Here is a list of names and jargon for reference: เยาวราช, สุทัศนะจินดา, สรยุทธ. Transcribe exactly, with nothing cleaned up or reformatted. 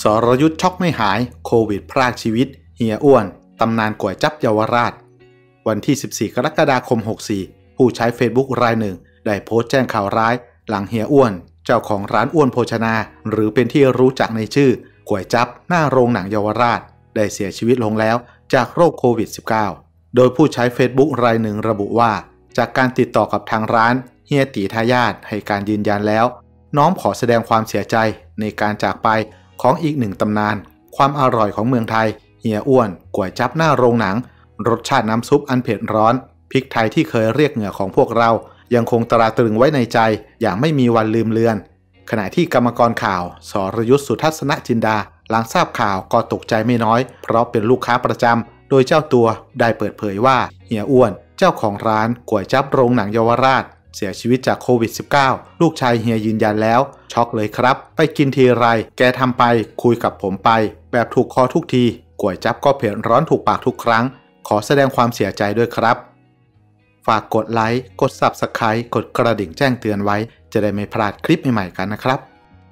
สรยุทธ์ช็อกไม่หายโควิดพรากชีวิตเฮียอ้วนตำนานก๋วยจั๊บเยาวราชวันที่สิบสี่กรกฎาคมหกสี่ผู้ใช้เฟซบุ๊กรายหนึ่งได้โพสต์แจ้งข่าวร้ายหลังเฮียอ้วนเจ้าของร้านอ้วนโภชนาหรือเป็นที่รู้จักในชื่อก๋วยจั๊บหน้าโรงหนังเยาวราชได้เสียชีวิตลงแล้วจากโรคโควิด สิบเก้า โดยผู้ใช้เฟซบุ๊กรายหนึ่งระบุว่าจากการติดต่อกับทางร้านเฮียตีทายาทให้การยืนยันแล้วน้อมขอแสดงความเสียใจในการจากไปของอีกหนึ่งตำนานความอร่อยของเมืองไทยเฮียอ้วนก๋วยจั๊บหน้าโรงหนังรสชาติน้ำซุปอันเผ็ดร้อนพริกไทยที่เคยเรียกเหงื่อของพวกเรายังคงตราตรึงไว้ในใจอย่างไม่มีวันลืมเลือนขณะที่กรรมกรข่าวสรยุทธ์สุทัศนจินดาหลังทราบข่าวก็ตกใจไม่น้อยเพราะเป็นลูกค้าประจำโดยเจ้าตัวได้เปิดเผยว่าเฮียอ้วนเจ้าของร้านก๋วยจั๊บโรงหนังเยาวราชเสียชีวิตจากโควิด สิบเก้า ลูกชายเฮียยืนยันแล้วช็อกเลยครับไปกินทีไรแกทำไปคุยกับผมไปแบบถูกคอทุกทีก๋วยจั๊บก็เผ็ดร้อนถูกปากทุกครั้งขอแสดงความเสียใจด้วยครับฝากกดไลค์กด ซับสไครบ์ กดกระดิ่งแจ้งเตือนไว้จะได้ไม่พลาดคลิปใหม่ๆกันนะครับ